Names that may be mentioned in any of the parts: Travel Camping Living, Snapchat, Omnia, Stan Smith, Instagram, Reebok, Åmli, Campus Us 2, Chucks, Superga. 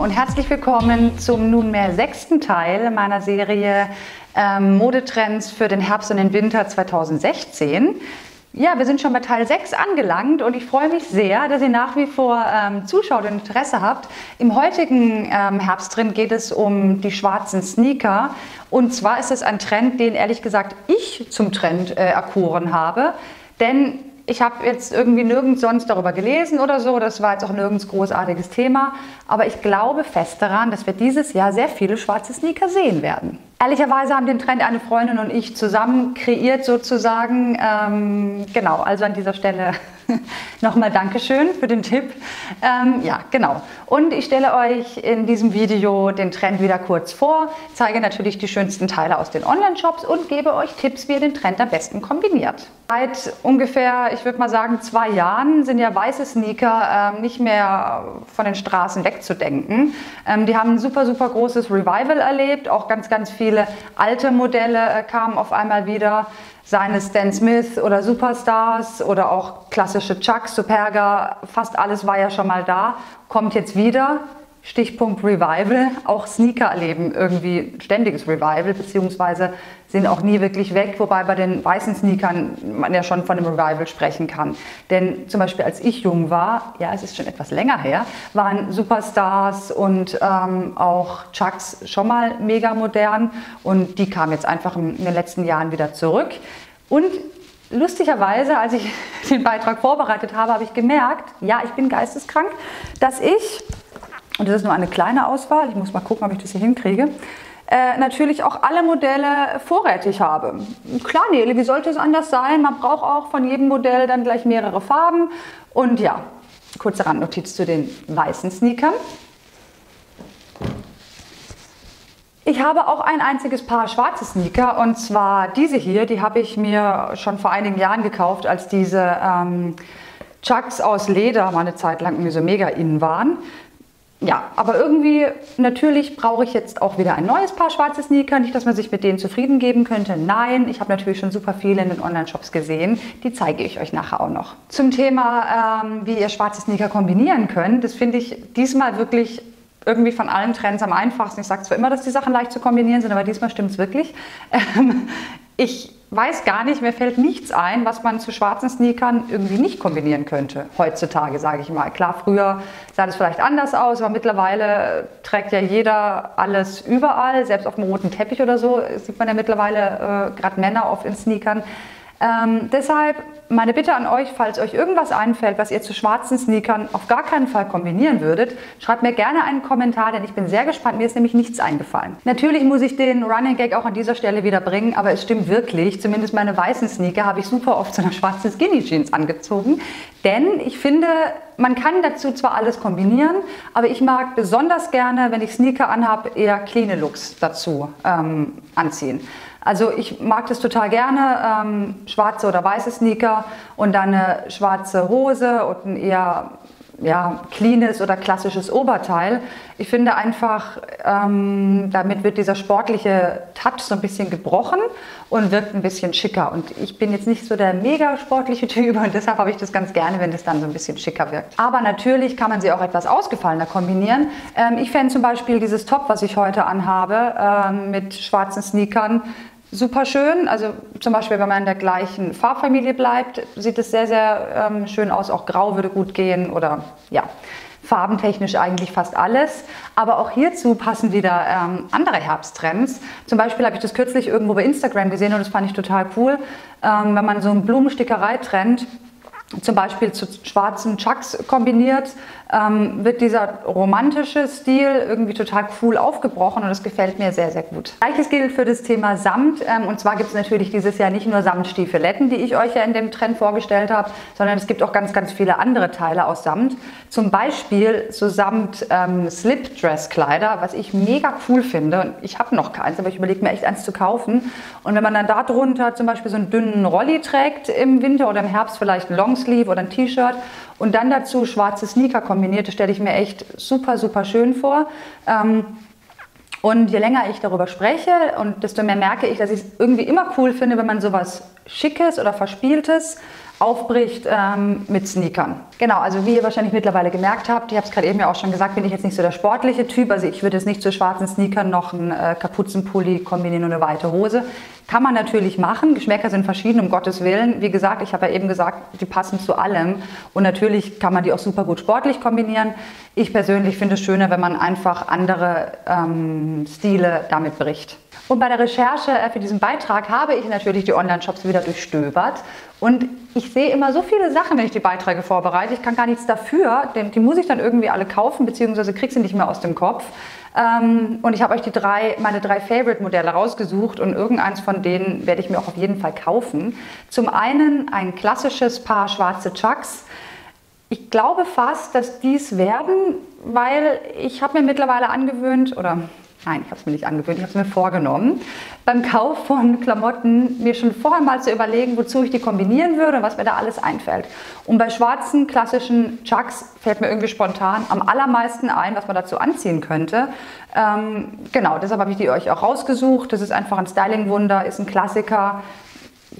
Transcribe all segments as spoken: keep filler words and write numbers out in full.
und herzlich willkommen zum nunmehr sechsten Teil meiner Serie ähm, Modetrends für den Herbst und den Winter zweitausendsechzehn. Ja, wir sind schon bei Teil sechs angelangt und ich freue mich sehr, dass ihr nach wie vor ähm, zuschaut und Interesse habt. Im heutigen ähm, Herbsttrend geht es um die schwarzen Sneaker und zwar ist es ein Trend, den ehrlich gesagt ich zum Trend äh, erkoren habe, denn ich habe jetzt irgendwie nirgends sonst darüber gelesen oder so, das war jetzt auch nirgends großartiges Thema, aber ich glaube fest daran, dass wir dieses Jahr sehr viele schwarze Sneaker sehen werden. Ehrlicherweise haben den Trend eine Freundin und ich zusammen kreiert sozusagen. Ähm, genau, also an dieser Stelle nochmal Dankeschön für den Tipp. Ähm, ja, genau. Und ich stelle euch in diesem Video den Trend wieder kurz vor, zeige natürlich die schönsten Teile aus den Online-Shops und gebe euch Tipps, wie ihr den Trend am besten kombiniert. Seit ungefähr, ich würde mal sagen, zwei Jahren sind ja weiße Sneaker ähm, nicht mehr von den Straßen wegzudenken. Ähm, die haben ein super, super großes Revival erlebt, auch ganz, ganz viel. Viele alte Modelle kamen auf einmal wieder, seien es Stan Smith oder Superstars oder auch klassische Chucks, Superga, fast alles war ja schon mal da, kommt jetzt wieder, Stichpunkt Revival, auch Sneaker erleben irgendwie ständiges Revival, beziehungsweise sind auch nie wirklich weg, wobei bei den weißen Sneakern man ja schon von einem Revival sprechen kann. Denn zum Beispiel als ich jung war, ja es ist schon etwas länger her, waren Superstars und ähm, auch Chucks schon mal mega modern und die kamen jetzt einfach in den letzten Jahren wieder zurück. Und lustigerweise, als ich den Beitrag vorbereitet habe, habe ich gemerkt, ja ich bin geisteskrank, dass ich, und das ist nur eine kleine Auswahl, ich muss mal gucken, ob ich das hier hinkriege, Äh, natürlich auch alle Modelle vorrätig habe. Klar, Nele, wie sollte es anders sein? Man braucht auch von jedem Modell dann gleich mehrere Farben. Und ja, kurze Randnotiz zu den weißen Sneakern. Ich habe auch ein einziges Paar schwarze Sneaker und zwar diese hier. Die habe ich mir schon vor einigen Jahren gekauft, als diese ähm, Chucks aus Leder mal eine Zeit lang irgendwie so mega innen waren. Ja, aber irgendwie, natürlich brauche ich jetzt auch wieder ein neues Paar schwarze Sneaker. Nicht, dass man sich mit denen zufrieden geben könnte. Nein, ich habe natürlich schon super viele in den Online-Shops gesehen. Die zeige ich euch nachher auch noch. Zum Thema, ähm, wie ihr schwarze Sneaker kombinieren könnt, das finde ich diesmal wirklich irgendwie von allen Trends am einfachsten. Ich sage zwar immer, dass die Sachen leicht zu kombinieren sind, aber diesmal stimmt es wirklich. Ähm, ich weiß gar nicht, mir fällt nichts ein, was man zu schwarzen Sneakern irgendwie nicht kombinieren könnte. Heutzutage, sage ich mal. Klar, früher sah das vielleicht anders aus, aber mittlerweile trägt ja jeder alles überall. Selbst auf dem roten Teppich oder so sieht man ja mittlerweile äh, gerade Männer oft in Sneakern. Ähm, deshalb meine Bitte an euch, falls euch irgendwas einfällt, was ihr zu schwarzen Sneakern auf gar keinen Fall kombinieren würdet, schreibt mir gerne einen Kommentar, denn ich bin sehr gespannt, mir ist nämlich nichts eingefallen. Natürlich muss ich den Running Gag auch an dieser Stelle wieder bringen, aber es stimmt wirklich, zumindest meine weißen Sneaker habe ich super oft zu einer schwarzen Skinny Jeans angezogen, denn ich finde, man kann dazu zwar alles kombinieren, aber ich mag besonders gerne, wenn ich Sneaker anhabe, eher cleane Looks dazu ähm, anziehen. Also ich mag das total gerne, ähm, schwarze oder weiße Sneaker und dann eine schwarze Hose und ein eher ja, cleanes oder klassisches Oberteil. Ich finde einfach, ähm, damit wird dieser sportliche Touch so ein bisschen gebrochen und wirkt ein bisschen schicker. Und ich bin jetzt nicht so der mega sportliche Typ und deshalb habe ich das ganz gerne, wenn das dann so ein bisschen schicker wirkt. Aber natürlich kann man sie auch etwas ausgefallener kombinieren. Ähm, ich fände zum Beispiel dieses Top, was ich heute anhabe, ähm, mit schwarzen Sneakern, super schön, also zum Beispiel, wenn man in der gleichen Farbfamilie bleibt, sieht es sehr, sehr ähm, schön aus. Auch grau würde gut gehen oder ja, farbentechnisch eigentlich fast alles. Aber auch hierzu passen wieder ähm, andere Herbsttrends. Zum Beispiel habe ich das kürzlich irgendwo bei Instagram gesehen und das fand ich total cool. Ähm, wenn man so einen Blumenstickerei-Trend zum Beispiel zu schwarzen Chucks kombiniert, ähm, wird dieser romantische Stil irgendwie total cool aufgebrochen und das gefällt mir sehr, sehr gut. Gleiches gilt für das Thema Samt ähm, und zwar gibt es natürlich dieses Jahr nicht nur Samtstiefeletten, die ich euch ja in dem Trend vorgestellt habe, sondern es gibt auch ganz, ganz viele andere Teile aus Samt. Zum Beispiel so Samt ähm, Slip-Dress-Kleider, was ich mega cool finde und ich habe noch keins, aber ich überlege mir echt eins zu kaufen und wenn man dann darunter zum Beispiel so einen dünnen Rolli trägt im Winter oder im Herbst vielleicht einen Long Sleeve oder ein T-Shirt und dann dazu schwarze Sneaker kombiniert, das stelle ich mir echt super, super schön vor. Und je länger ich darüber spreche und desto mehr merke ich, dass ich es irgendwie immer cool finde, wenn man sowas Schickes oder Verspieltes aufbricht ähm, mit Sneakern. Genau, also wie ihr wahrscheinlich mittlerweile gemerkt habt, ich habe es gerade eben ja auch schon gesagt, bin ich jetzt nicht so der sportliche Typ, also ich würde jetzt nicht zu schwarzen Sneakern noch einen äh, Kapuzenpulli kombinieren und eine weite Hose. Kann man natürlich machen, Geschmäcker sind verschieden, um Gottes Willen. Wie gesagt, ich habe ja eben gesagt, die passen zu allem und natürlich kann man die auch super gut sportlich kombinieren. Ich persönlich finde es schöner, wenn man einfach andere ähm, Stile damit bricht. Und bei der Recherche für diesen Beitrag habe ich natürlich die Online-Shops wieder durchstöbert. Und ich sehe immer so viele Sachen, wenn ich die Beiträge vorbereite. Ich kann gar nichts dafür, denn die muss ich dann irgendwie alle kaufen, beziehungsweise kriege sie nicht mehr aus dem Kopf. Und ich habe euch die drei, meine drei Favorite-Modelle rausgesucht und irgendeins von denen werde ich mir auch auf jeden Fall kaufen. Zum einen ein klassisches Paar schwarze Chucks. Ich glaube fast, dass dies werden, weil ich habe mir mittlerweile angewöhnt, oder nein, ich habe es mir nicht angewöhnt, ich habe es mir vorgenommen, beim Kauf von Klamotten mir schon vorher mal zu überlegen, wozu ich die kombinieren würde und was mir da alles einfällt. Und bei schwarzen, klassischen Chucks fällt mir irgendwie spontan am allermeisten ein, was man dazu anziehen könnte. Ähm, genau, deshalb habe ich die euch auch rausgesucht. Das ist einfach ein Styling-Wunder, ist ein Klassiker,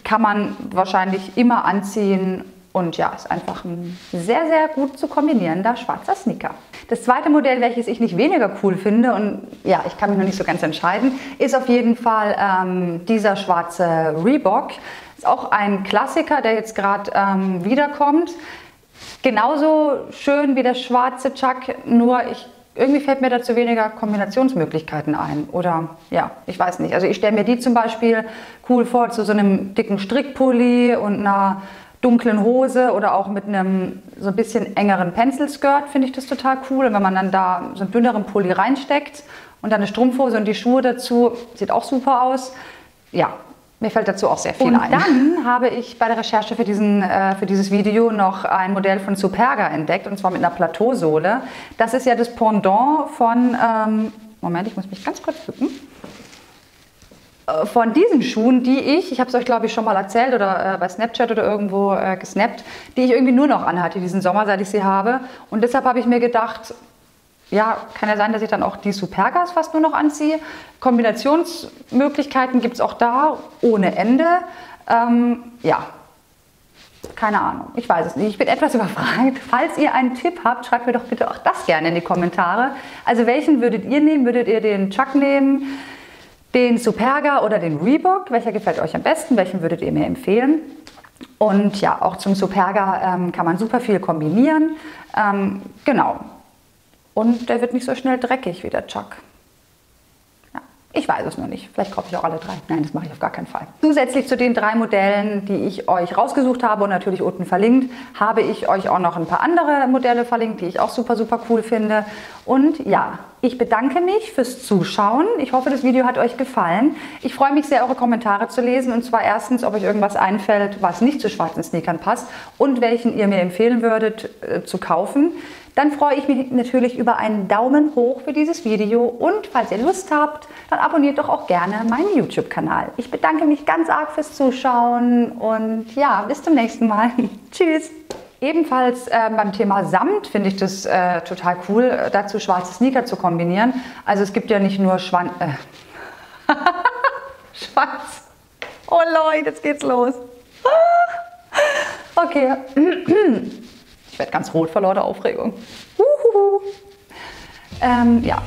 kann man wahrscheinlich immer anziehen. Und ja, ist einfach ein sehr, sehr gut zu kombinierender schwarzer Sneaker. Das zweite Modell, welches ich nicht weniger cool finde und ja, ich kann mich noch nicht so ganz entscheiden, ist auf jeden Fall ähm, dieser schwarze Reebok. Ist auch ein Klassiker, der jetzt gerade ähm, wiederkommt. Genauso schön wie der schwarze Chuck, nur ich irgendwie fällt mir dazu weniger Kombinationsmöglichkeiten ein oder ja, ich weiß nicht. Also ich stelle mir die zum Beispiel cool vor zu so einem dicken Strickpulli und einer dunklen Hose oder auch mit einem so ein bisschen engeren Pencil-Skirt finde ich das total cool. Und wenn man dann da so einen dünneren Pulli reinsteckt und dann eine Strumpfhose und die Schuhe dazu, sieht auch super aus. Ja, mir fällt dazu auch sehr viel und ein. Und dann habe ich bei der Recherche für, diesen, äh, für dieses Video noch ein Modell von Superga entdeckt und zwar mit einer Plateausohle. Das ist ja das Pendant von, ähm, Moment, ich muss mich ganz kurz bücken. Von diesen Schuhen, die ich, ich habe es euch glaube ich schon mal erzählt oder äh, bei Snapchat oder irgendwo äh, gesnappt, die ich irgendwie nur noch anhatte diesen Sommer, seit ich sie habe. Und deshalb habe ich mir gedacht, ja, kann ja sein, dass ich dann auch die Supergas fast nur noch anziehe. Kombinationsmöglichkeiten gibt es auch da, ohne Ende. Ähm, ja, keine Ahnung, ich weiß es nicht. Ich bin etwas überfragt. Falls ihr einen Tipp habt, schreibt mir doch bitte auch das gerne in die Kommentare. Also welchen würdet ihr nehmen? Würdet ihr den Chuck nehmen? Den Superga oder den Reebok, welcher gefällt euch am besten, welchen würdet ihr mir empfehlen? Und ja, auch zum Superga ähm, kann man super viel kombinieren. Ähm, genau. Und der wird nicht so schnell dreckig wie der Chuck. Ja, ich weiß es noch nicht. Vielleicht kaufe ich auch alle drei. Nein, das mache ich auf gar keinen Fall. Zusätzlich zu den drei Modellen, die ich euch rausgesucht habe und natürlich unten verlinkt, habe ich euch auch noch ein paar andere Modelle verlinkt, die ich auch super, super cool finde. Und ja, ich bedanke mich fürs Zuschauen. Ich hoffe, das Video hat euch gefallen. Ich freue mich sehr, eure Kommentare zu lesen. Und zwar erstens, ob euch irgendwas einfällt, was nicht zu schwarzen Sneakern passt und welchen ihr mir empfehlen würdet äh, zu kaufen. Dann freue ich mich natürlich über einen Daumen hoch für dieses Video. Und falls ihr Lust habt, dann abonniert doch auch gerne meinen YouTube-Kanal. Ich bedanke mich ganz arg fürs Zuschauen und ja, bis zum nächsten Mal. Tschüss! Ebenfalls äh, beim Thema Samt finde ich das äh, total cool, dazu schwarze Sneaker zu kombinieren. Also es gibt ja nicht nur Schwan... Äh. Schwanz. Oh Leute, jetzt geht's los. Okay. Ich werde ganz rot vor lauter Aufregung. Ähm, ja.